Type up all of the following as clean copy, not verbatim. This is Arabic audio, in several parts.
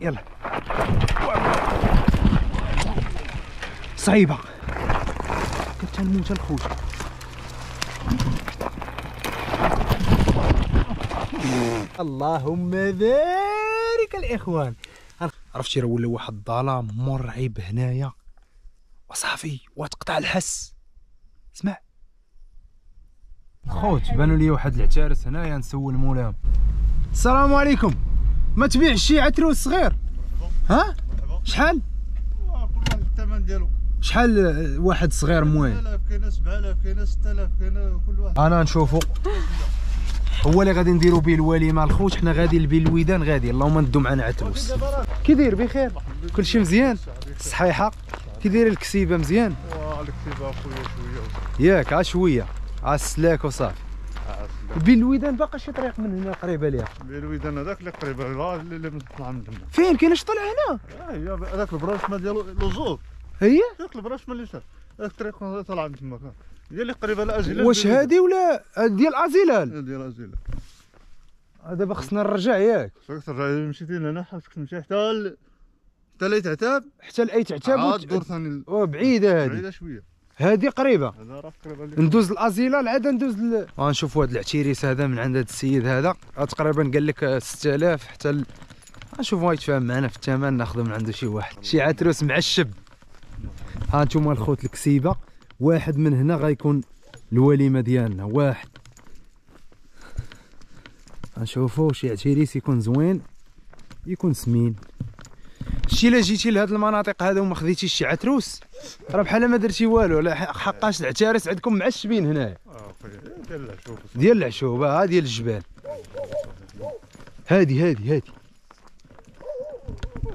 يلا صعيبه كتنموت الخوت. اللهم بارك الاخوان. عرفتي راه ولا واحد الظلام مرعب هنايا وصافي وتقطع الحس. اسمع خوت، بانوا لي واحد العتارس هنايا نسول مولاهم. السلام عليكم، ما تبيعش شي عتروس صغير؟ ها شحال؟ كل واحد الثمن ديالو. شحال واحد صغير موين؟ 3000 كاينه، 7000 كاينه، 6000 كاينه، كل واحد. انا نشوفو هو اللي غادي نديرو به الوليمه. الخوت حنا غادي به الودان غادي، اللهم ندو معنا عتروس. كي داير بخير؟ كلشي مزيان؟ صحيحه؟ كي داير الكسيبه مزيان؟ الكسيبه اخويا شويه ياك، عا شويه عا السلاك وصافي. بين الويدان باقا شي طريق من هنا قريبه ليها؟ بين الويدان هذاك اللي قريبه اللي طلع من تما. فين كاين اش طلع هنا؟ هي هذاك البراشمه ديالو لوزور. هي هذاك البراشمه اللي هذاك الطريق طلع من تما هي اللي قريبه لازيلال. واش هادي ولا ديال ازيلال؟ ديال ازيلال. دابا خصنا نرجع ياك؟ خصك ترجع. مشيتي لهنا خصك تمشي حتى لأيت عتاب. حتى لأيت عتاب دور ثاني. بعيده هادي. بعيده شويه. هادي قريبه، ندوز الازيلال عاد ندوز غنشوفوا هاد العتيريس هذا من عند هاد السيد هذا. تقريبا قال لك 6000 حتى غنشوفوا يتفاهم معنا في الثمن، ناخذ من عنده شي واحد شي عتروس معشب. ها انتم الخوت الكسيبه، واحد من هنا غيكون الوليمه ديالنا. واحد غنشوفوا شي عتيريس يكون زوين يكون سمين. شتي الا جيتي لهاد المناطق هذا وما خديتيش شي عتروس راه بحال ما درتي والو، لا حقاش العتارس عندكم معشبين هنايا ديال العشوب. ديال العشوب ها ديال الجبال. هادي هادي هادي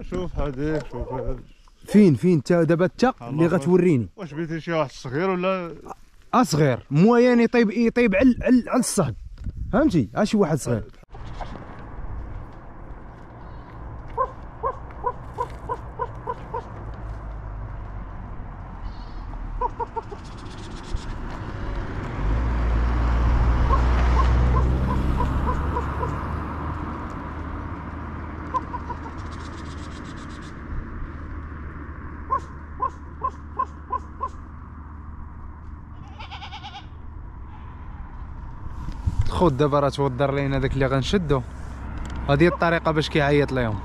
شوف هادي شوف هادي. فين تا دابا تا اللي غتوريني؟ واش بيتي شي واحد صغير ولا اصغر مويان يطيب على الصهد، فهمتي؟ ها شي واحد صغير. خود دابا راه توضر لينا داك اللي غنشدو، هذه الطريقه باش كيعيط ليهم.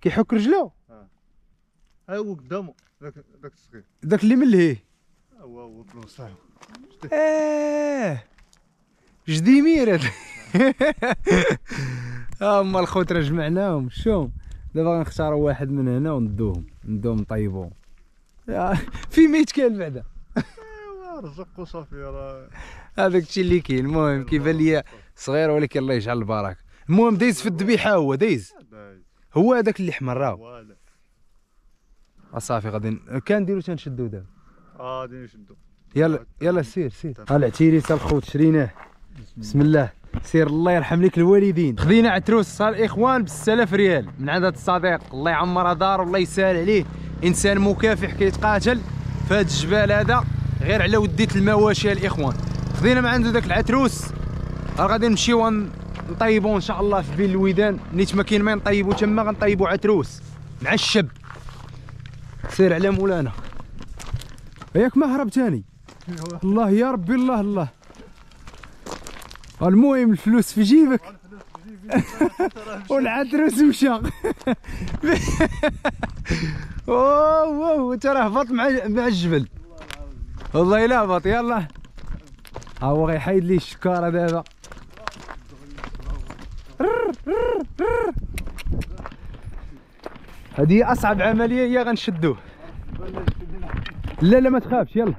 كيحك رجلو ها هو قدامو داك الصغير، داك اللي من لهيه هو بلاصه. جديمير هذا. اما الخوت راه جمعناهم. شوف دابا غنختاروا واحد من هنا وندوهم نطيبوهم في ميت كاين بعدا. ايوا رزق وصافي راه هذاك الشيء اللي كاين. المهم كيبان لي صغير ولكن الله يجعل البركه. المهم دايز في الذبيحه، هو دايز هو هذاك اللي حمر راه صافي. غادي كنديرو تنشدو دابا غادي نشدو. يلا يلا سير ها العتيريس الخوت شريناه بسم الله. سير الله يرحم لك الوالدين. خدينا عتروس الاخوان ب6000 ريال من عند هذا الصديق، الله يعمرها دار والله يسهل عليه. انسان مكافح كيتقاتل في هاد الجبال هذا غير على وديت المواشي الاخوان. خدينا من عنده داك العتروس، غادي نمشيو نطيبو ان شاء الله في بين الويدان. نيت ما كاين ما نطيبو تما غنطيبو عتروس مع الشب. سير على مولانا ياك ما هرب ثاني. الله يا ربي الله الله. المهم الفلوس في جيبك والعتروس مشى. اوه انت راه هبط مع الجبل والله الا هبط. يلا ها هو غيحيد لي الشكاره دابا. هذه اصعب عمليه هي غنشدوه. لا ما تخافش يلا.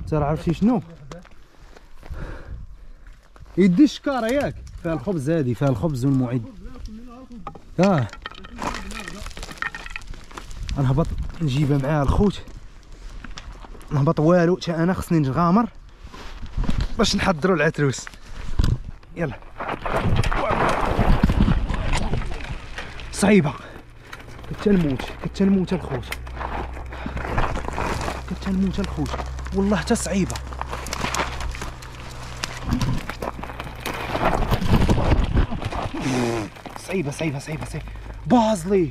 انت راه عرفتي شنو يدي الشكاره ياك فيها الخبز. هذه فيها الخبز والمعد. نهبط نجيبها معاها الخوت. نهبط والو حتى انا خصني نغامر باش نحضروا العتروس. يلا صعيبه كتنموت الخوت والله حتى صعيبه. صعيبه صعيبه صعيبه صعيبه. بازلي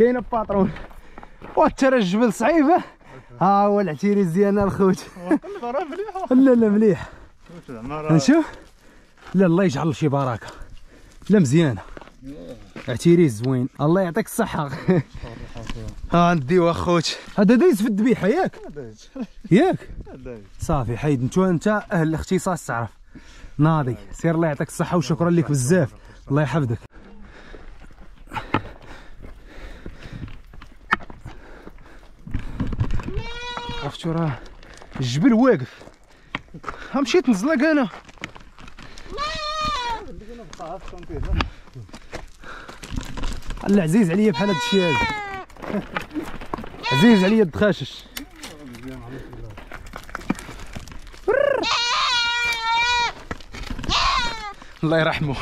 الباطرون. والترى الجبل صعيبه. ها هو العتيريز ديالنا الخوت. راه مليحه. لا لا مليح. نشوف. لا الله يجعل شي بركه. لا مزيانه. عتيريز زوين. الله يعطيك الصحه. ها نديوها خوت. هذا دايز في الذبيحه ياك؟ ياك؟ صافي حيد انت اهل الاختصاص تعرف. ناضي سير الله يعطيك الصحه وشكرا لك بزاف الله يحفظك. عرفتوا راه الجبل واقف. مشيت نزلق انا. الله عزيز عليا بحال هاد الشيء هذا. عزيز عليا الدخاشش. الله يرحمه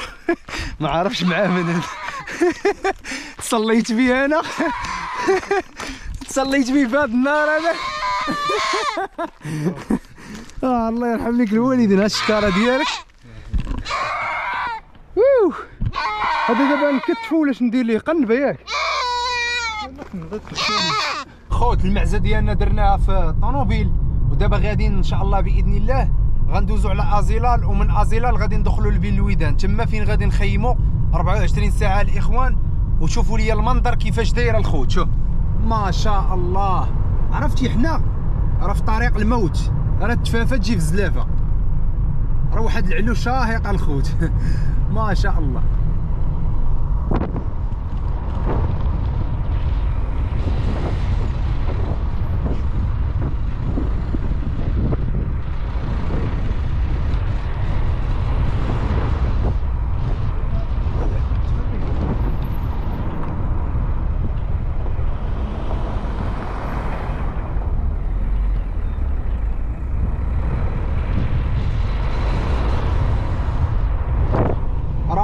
ما عارفش معاه من تصليت بيه انا تصليت بيه في هذا النهار انا. الله يرحم لك الوالدين. ها الشكاره ديالك. هذا دابا نكتفو ولاش ندير ليه قنبه ياك خوت. المعزه ديالنا درناها في الطونوبيل ودابا غاديين ان شاء الله باذن الله غندوزو على ازيلال ومن ازيلال غادي ندخلو لبين الويدان تما فين غادي نخيمو 24 ساعه الاخوان. وشوفوا لي المنظر كيفاش دايره الخوت. شوف ما شاء الله. عرفتي حنا راه في طريق الموت. راه التفافه تجي في الزلافه. راه واحد العلو شاهق الخوت. ما شاء الله.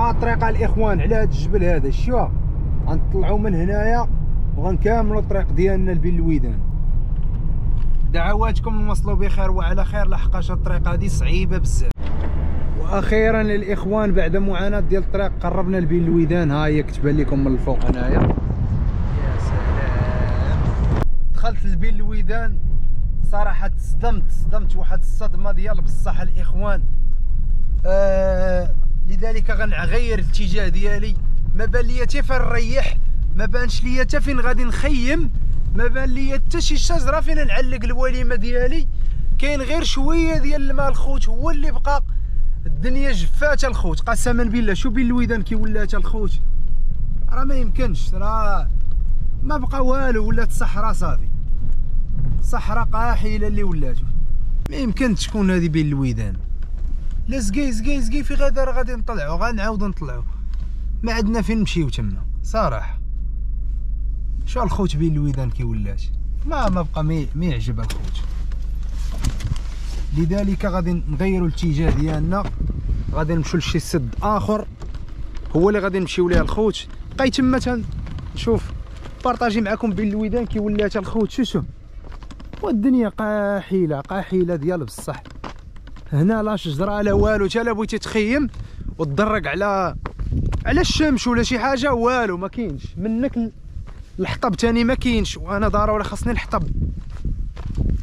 الطريقه الاخوان على هذا الجبل هذا شوف غنطلعوا من هنايا وغنكملوا الطريق ديالنا لبين الويدان. دعواتكم نوصلوا بخير وعلى خير لحقاش الطريق هذه صعيبه بزاف. واخيرا الاخوان بعد معاناه ديال الطريق قربنا لبين الويدان. ها هي كتبان لكم من الفوق هنايا. يا سلام. دخلت لبين الويدان صراحه صدمت واحد الصدمه ديال بصح الاخوان. لذلك غنغير الاتجاه ديالي. ما بان ليا حتى فين نريح ما بانش ليا حتى فين غادي نخيم ما بان ليا حتى شي شجره فين نعلق الوليمه ديالي. كاين غير شويه ديال الماء الخوت هو اللي بقى. الدنيا جفاته الخوت قسما بالله. شو بين الويدان كي ولات الخوت راه ما يمكنش. راه ما بقى والو. ولات الصحراء صافي. صحراء قاحله اللي ولاتو. ما يمكنش تكون هذه بين الويدان. لا زكي في غدا راه غادي نطلعو. غنعاودو نطلعو ما عندنا فين نمشيو تما صراحه. شو الخوت بين الويدان كي ولات ما بقى ما يعجب الخوت. لذلك غادي نغيرو الاتجاه ديالنا. غادي نمشيو لشي سد اخر هو اللي غادي نمشيو ليه الخوت. بقيت تما تنشوف بارطاجي معكم بين الويدان كي ولات الخوت. شوف والدنيا قاحله ديال بصح. هنا لا شجره لا والو. تا لا بغيتي تخيم وتضرق على الشمس ولا شي حاجه والو ما كاينش منك. الحطب ثاني ما كاينش وانا ضروري خاصني الحطب.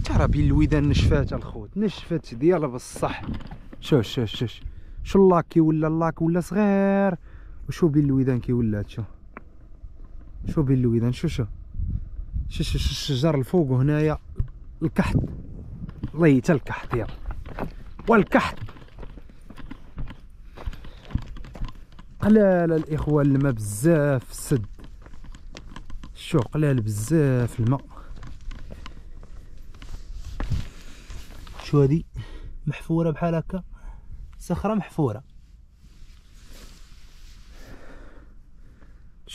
تا راه بين الويدان نشفات الخوت. نشفات ديال بصح. شوف شو اللاك كيولا. اللاك ولا صغير وشو بين الويدان كيولات. شو بين الويدان شو الشجر الفوق وهنايا الكحت. الله حتى الكحت يلا والكحت. قلال الاخوه الماء بزاف. السد شو قلال بزاف الماء. شو هادي محفوره بحال هكا. صخره محفوره.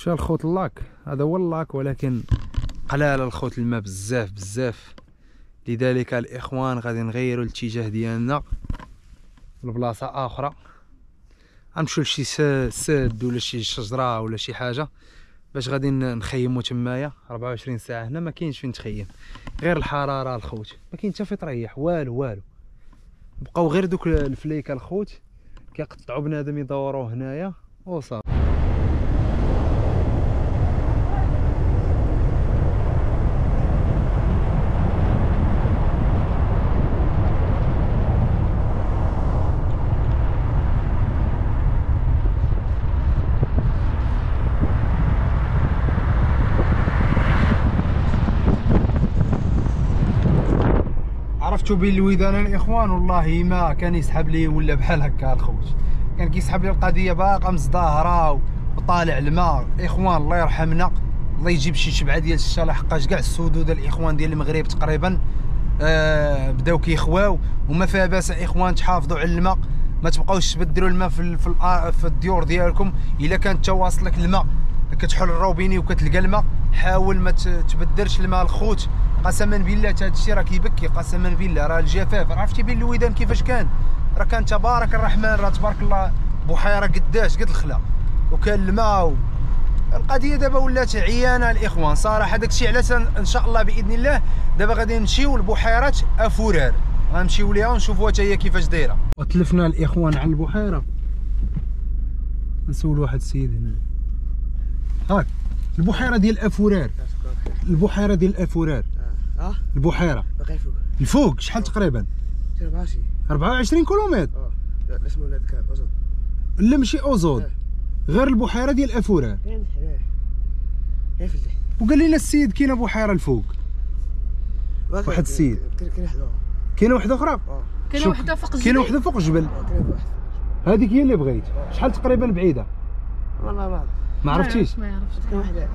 شا الخوت اللاك، هذا هو اللاك، ولكن قلال الخوت الماء بزاف بزاف. لذلك الاخوان غادي نغيروا الاتجاه ديالنا لبلاصه اخرى، غنمشيو لشي سد ولا شي شجره ولا شي حاجه باش غادي نخيموا تمايا 24 ساعه. هنا ما كاينش فين تخيم، غير الحراره الخوت، ما كاين حتى فين تريح والو والو. بقاو غير دوك الفليكه الخوت كيقطعوا بنادم يدوروه هنايا وصافي. عرفتوا بالويدان الاخوان، والله ما كان يسحب لي ولا بحال هكا الخوت، كان كيسحب لي القضيه باقا مزدهره وطالع الماء. الاخوان الله يرحمنا، الله يجيب شي شبعه ديال الشتا، لحقاش كاع السدود الاخوان ديال المغرب تقريبا بداو كيخواو. وما فيها باس اخوان، تحافظوا على الماء، ما تبقاوش تبدلوا الماء في الديور ديالكم. الا كان تواصل لك الماء، كتحل الروبيني وكتلقى الماء، حاول ما تبدلش الماء الخوت. قسما بالله هذا الشيء راه كيبكي، قسما بالله راه الجفاف. عرفتي بين الويدان كيفاش كان، راه كان تبارك الرحمن، راه تبارك الله بحيره قداش قد الخلا، وكان الماء. القضيه دابا ولات عيانه الاخوان صراحه. داك الشيء علاش ان شاء الله باذن الله دابا غادي نمشيو لبحيره افورار، غنمشيو ليها ونشوفوها حتى هي كيفاش دايره. وتلفنا الاخوان على البحيره، نسول واحد السيد هنا، هاك البحيره ديال افورار، البحيره ديال افورار، البحيره باقي فوق الفوق. شحال تقريبا؟ 24 كيلومتر. لا اسمو هذاك اوزود، لا ماشي اوزود، غير البحيره ديال افورار. يا فلي وقال لنا السيد كاينه بحيره الفوق، واحد السيد كاينه وحده اخرى، كاينه وحده فوق الجبل، كاينه وحده فوق الجبل، هذيك هي اللي بغيت. شحال تقريبا بعيده؟ والله ما عرفت، ما عرفتيش؟ ما عرفتش.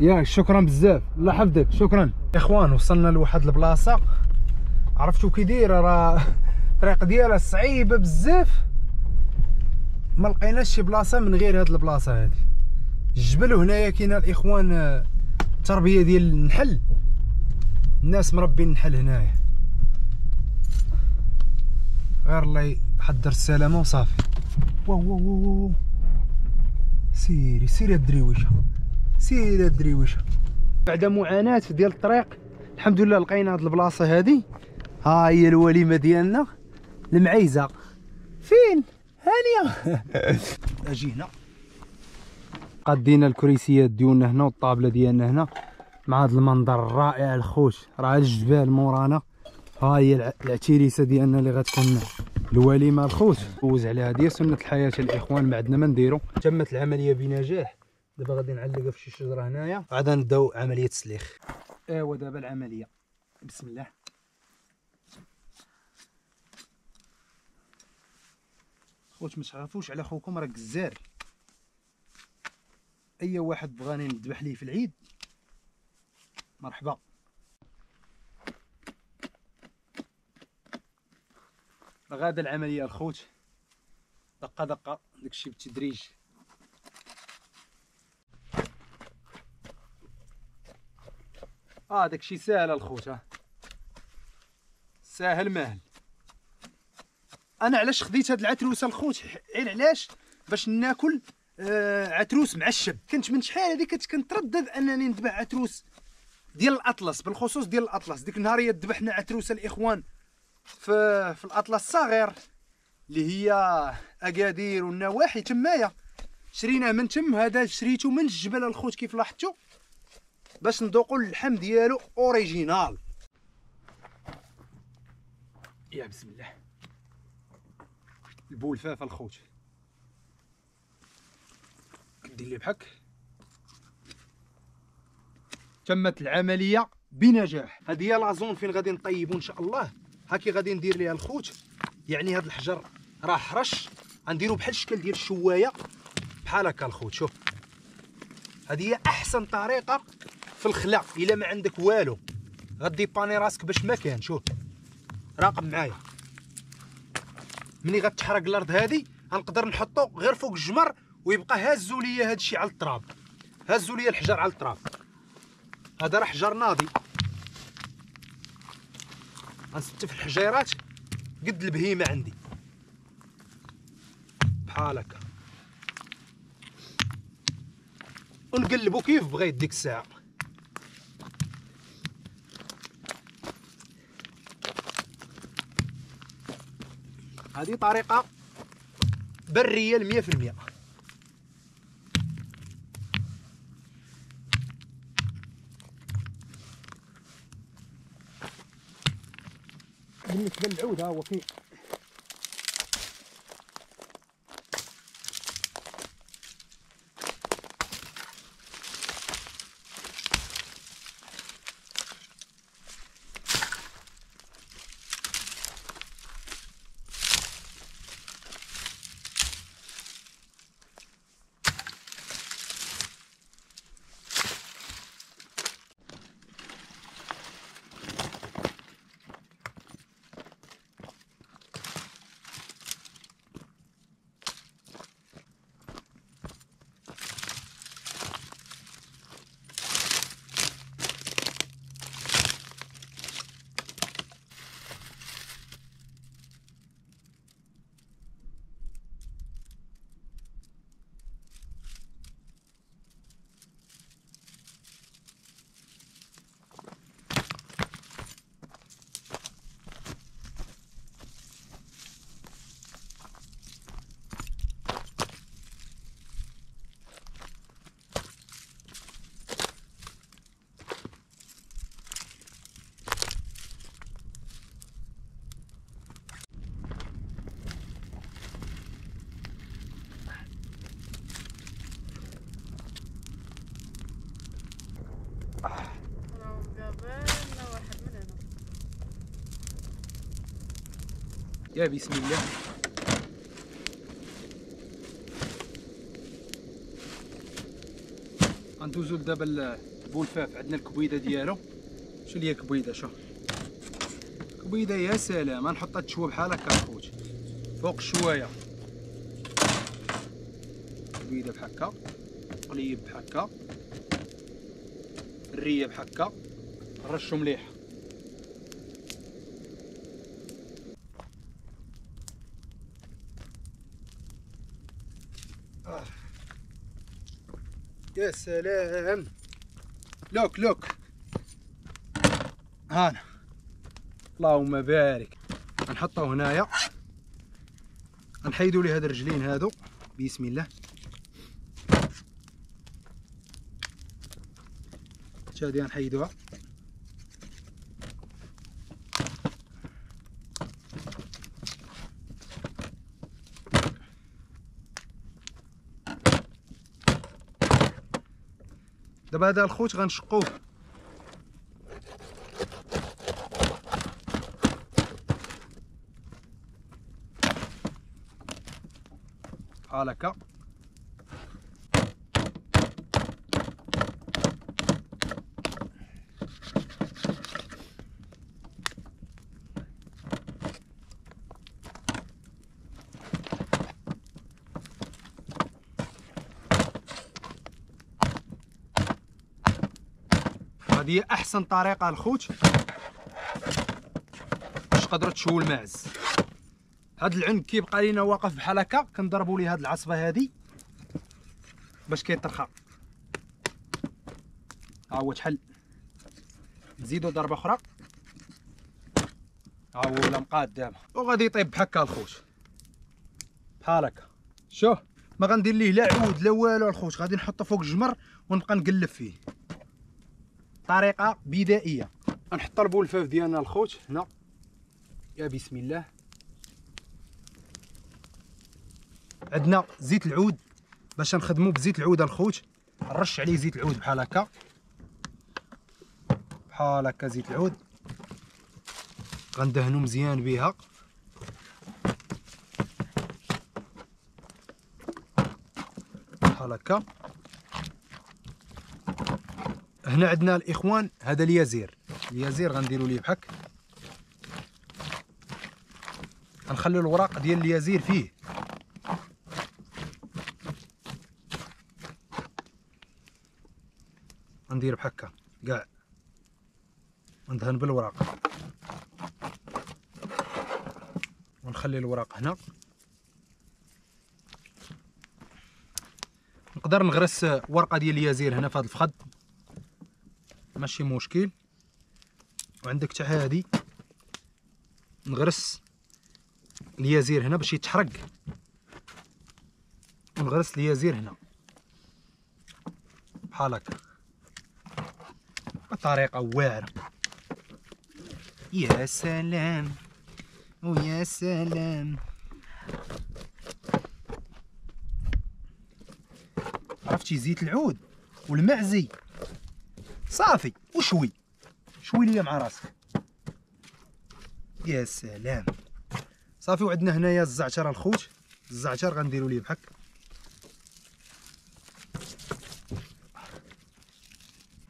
ياك شكرا بزاف، الله يحفظك، شكرا. اخوان وصلنا لواحد البلاصه، عرفتوا كي دايره، راه الطريق ديالها صعيبه بزاف، ما لقيناش شي بلاصه من غير هاد البلاصه هادي، الجبل. وهنايا كاينه الاخوان التربيه ديال النحل، الناس مربين النحل هنايا، غير الله يحضر السلامه وصافي. واو سيري سيري الدريوشه، سيري الدريوشه. بعد معاناة ديال الطريق الحمد لله لقينا هاد البلاصه هادي، ها هي الوليمه ديالنا المعيزه. فين هانيه؟ اجينا قدينا الكريسيات ديالنا هنا والطابله ديالنا هنا، مع هاد المنظر الرائع الخوش، راه الجبال مورانا. ها هي العتيريسه ديالنا اللي غتكون الوليمه الخوت، دوز عليها ديال سنه الحياه الاخوان، ما عندنا ما نديرو. تمت العمليه بنجاح، دابا غادي نعلقها في شي شجره هنايا، عاد نبداو عمليه التسليخ. ايوا دابا العمليه، بسم الله. خوت ما تعرفوش على خوكم، راه جزار، اي واحد بغاني نذبح ليه في العيد مرحبا. غادا العمليه الخوت دقه دقه، داكشي بالتدريج. داكشي ساهل الخوت، ها ساهل ماهل. انا علاش خديت هاد العتروسه الخوت، غير علاش؟ باش ناكل عتروس معشب. كنت من شحال هذيك كنتردد انني نذبح عتروس ديال الاطلس، بالخصوص ديال الاطلس. ديك النهاريه ذبحنا عتروسه الاخوان في الاطلس الصغير اللي هي اكادير والنواحي تمايا، شريناه من تم. هذا شريته من الجبل الخوت كيف لاحظتوا، باش نذوقوا اللحم ديالو اوريجينال. يا بسم الله البولفافه الخوت، كدير ليه بحك. تمت العمليه بنجاح. هذه هي لازون فين غادي نطيبوا ان شاء الله. هاكي غادي ندير ليها الخوت، يعني هذا الحجر راه حرش، غنديرو بحال الشكل ديال الشوايه بحال هكا الخوت. شوف هذه هي احسن طريقه في الخلا، الا ما عندك والو غدي باني راسك باش ما كان. شوف راقب معايا، ملي غتحرق الارض هذه غنقدر نحطو غير فوق الجمر ويبقى هازو ليا هادشي على التراب، هازو ليا الحجر على التراب. هذا راه حجر ناضي، غنستف الحجيرات قد البهيمه عندي بحال هكا، ونقلبو كيف بغيت ديك الساعه. هذه طريقه بريه 100%. بالنسبه للعود ها هو فيه يا بسم الله. غندوزو دابا البولفاف، عندنا الكبيده ديالو. شو اللي هي كبيده، شوف كبيده، يا سلام. غنحطها تشوى بحال هكا خوتي فوق الشوايه، كبيده بحال هكا، قليب بحال هكا، الريه بحال هكا، رشو مليح. يا سلام، لوك لوك، هانا اللهم بارك. غنحطو هنايا، غنحيدو لي هاد الرجلين هادو بسم الله. حتى هادي غنحيدوها، دابا هذا الخوت غنشقوه. بحال هكا، هذه هي احسن طريقه الخوت باش تقدروا تشووا الماعز. هذا العنب كيبقى لينا واقف بحال هكا، كنضربوا ليه هذه العصفه هذه باش كيترخى. ها هو تحل، نزيدوا ضربه اخرى، ها هو ولا مقاد دابا، وغادي يطيب بحال هكا الخوت بحال هكا. شوف ما غندير ليه لا عود لا والو الخوت، غادي نحطه فوق الجمر ونبقى نقلب فيه. طريقه بدائيه. غنحط البولفاف ديالنا الخوت هنا، يا بسم الله. عندنا زيت العود، باش نخدمو بزيت العود الخوت. نرش عليه زيت العود بحال هكا بحال هكا، زيت العود غندهنو مزيان بها. بحال هكا. هنا عندنا الاخوان هذا اليازير، اليازير غنديروا ليه بحك، غنخليو الوراق ديال اليازير فيه ندير بحكا كاع وندهن بالوراق ونخلي الوراق هنا. نقدر نغرس ورقه ديال اليازير هنا في هذا الفخذ ماشي مشكل. وعندك تاع هادي نغرس اليازير هنا باش يتحرق، ونغرس اليازير هنا بحال هكا بطريقه واعره. يا سلام ويا سلام. عرفتي زيت العود والمعزي صافي وشوي شوي ليا مع راسك. يا سلام صافي. وعندنا هنايا الزعتر الخوت، الزعتر غنديرو ليه بحال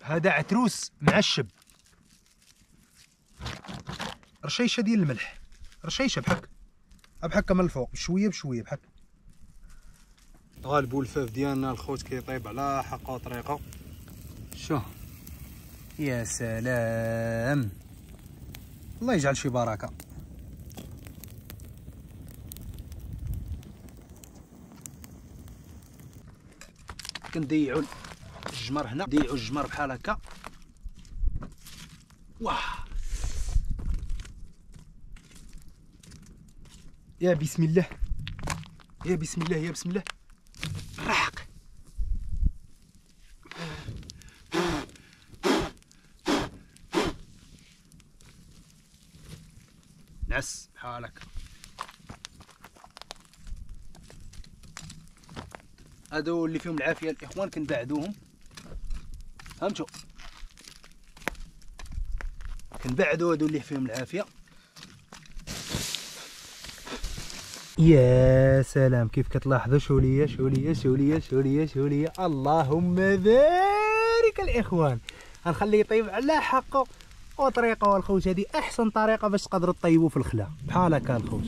هذا عتروس معشب، رشيشه ديال الملح، رشيشه بحال هكا من الفوق بشويه بشويه بحال. غالبو الفاف ديالنا الخوت كيطيب على حقه وطريقه. شوف يا سلام، الله يجعل شي بركه. كنديعو الجمر هنا، نديعو الجمر بحال هكا. واه يا بسم الله يا بسم الله يا بسم الله. رحق نعس بحال هكا. هادو اللي فيهم العافيه الاخوان كنبعدوهم، فهمتوا؟ كنبعدو هادو اللي فيهم العافيه. يا سلام كيف كتلاحظوا. شو ليا اللهم بارك الاخوان. غنخليه يطيب على حقه وطريقه. الخوت هذه احسن طريقه باش تقدروا تطيبوا في الخلا بحال هكا الخوت.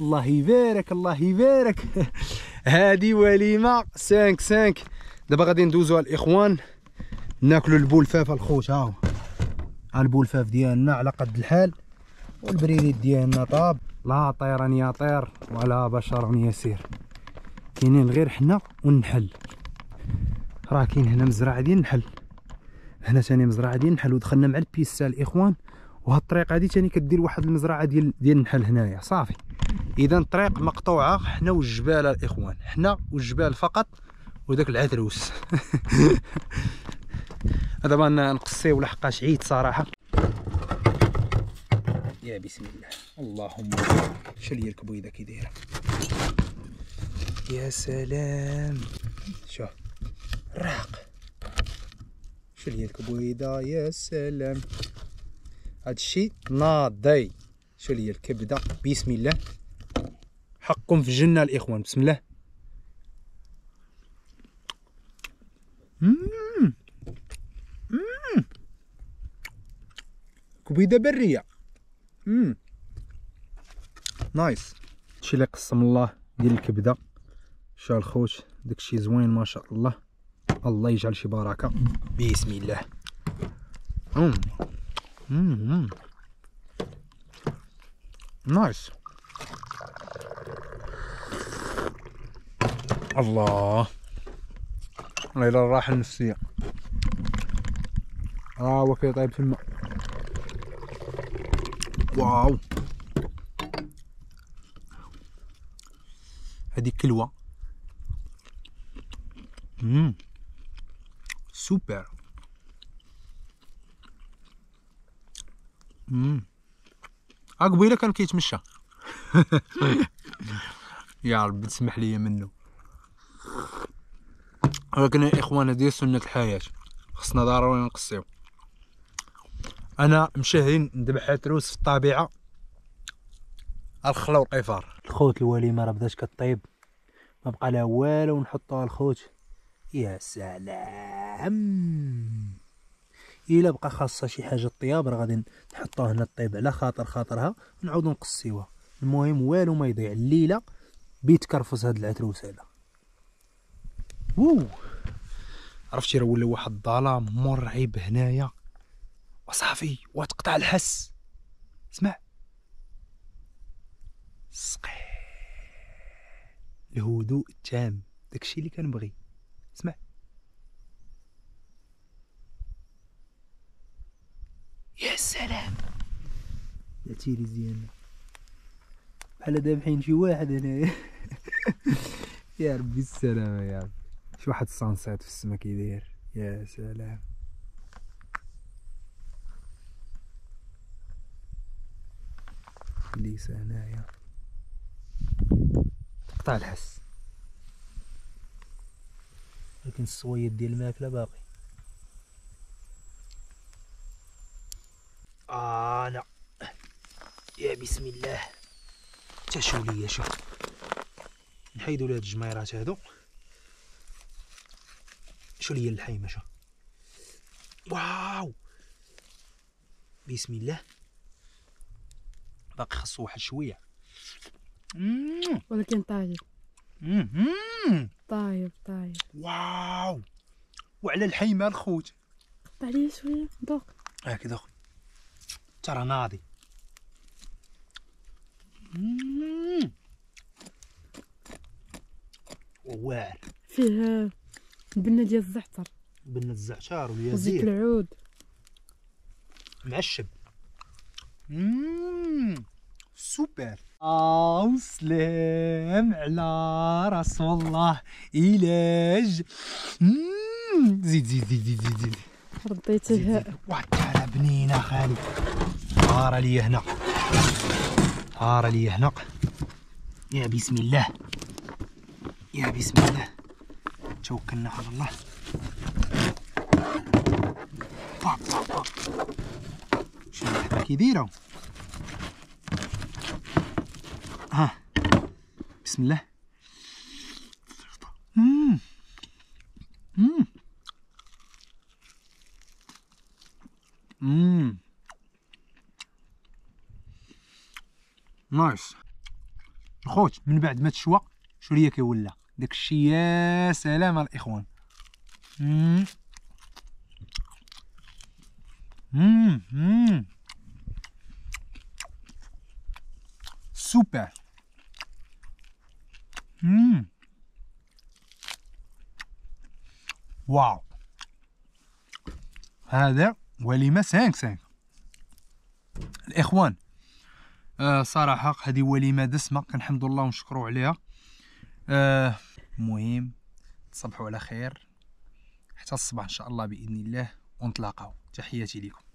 الله يبارك الله يبارك. هادي وليمه 5 دابا غادي ندوزوها الاخوان ناكلوا البولفاف الخوت. ها هو البولفاف ديالنا على قد الحال، والبريليت ديالنا طاب. لا طيرا يطير ولا بشر يسير. كاينين غير حنا والنحل. راه كاين هنا مزرعه ديال النحل، هنا ثاني مزرعه ديال النحل، ودخلنا مع البيستا الاخوان. وهاد الطريق هادي ثاني كدير واحد المزرعه ديال النحل هنايا صافي. اذا الطريق مقطوعه حنا والجبال الاخوان، حنا والجبال فقط وداك العتروس. دابا نقصيو لحقاش عييت صراحه. يا بسم الله اللهم شلي الكبويده كي دايره. يا سلام شوف راق شلي الكبويده. يا سلام هادشي ناضي. شلي الكبده بسم الله. حقكم في الجنه الاخوان بسم الله. كبيده بريه نايس. هادشي اللي قسم الله ديال الكبده. شحال خوت داكشي زوين ما شاء الله، الله يجعل شي بركه بسم الله. نايس الله. والله الا الراحه النفسيه. راه هو كيطيب تما. واو هذه كلوه سوبر. قبيله كان كيتمشى. يا رب تسمح لي منه. ولكن يا اخوان هذه سنه الحياه، خصنا ضروري نقصيو. انا مشاهين نذبح عتروس في الطبيعه، الخلا والقفار. الخوت الوليمه راه بدات كطيب، ما بقى لها والو ونحطوها الخوت. يا سلام الا بقى خاصها شي حاجه الطياب راه غادي نحطوها هنا طيب على خاطرها ونعاودو نقصيوها. المهم والو ما يضيع الليله بيتكرفس هاد العتروس هذا. عرفتي راه ولا واحد الظلام مرعب هنايا وصافي وتقطع الحس. اسمع سقي الهدوء التام، داكشي اللي كنبغي. اسمع يا سلام يا تيريز ديالنا بحال دابحين شي واحد هنايا. يا ربي السلامة يا ربي. شي واحد الصانصات في السما كيداير، يا سلام. ليس هنايا تقطع الحس، لكن الصويد ديال الماكلة باقي. انا يا بسم الله تشو ليا. شوف نحيدو لهاد الجميرات هادو، شو ليا الحيمة. شو واو بسم الله، باقي خاصو واحد شوية ولكن طايب طايب طايب. واو وعلى الحيمة الخوت، قطع عليا شوية دوق. هاكي دوق ترى ناضي. واعر فيه بنة ديال الزعتر، بنة الزعتر وزيت العود معشب. سوبر. وسلام على رسول الله. علاج زيد زيد زيد زيد زيد. رديتها واحد الدارة بنينة خالي. راه ليا هنا، راه ليا هنا. يا بسم الله يا بسم الله، توكلنا على الله. شنو الحكاية كيدايرة؟ ها بسم الله. نايس الخوت. من بعد ما تشوى شو ليا كيولى داك الشيء. يا سلام الاخوان. سوبر. واو هذا وليمة 5 الاخوان. صراحة هذه وليمة دسمة، كنحمد الله ونشكروا عليها. المهم تصبحوا على خير حتى الصباح ان شاء الله باذن الله، ونتلاقاو. تحياتي لكم.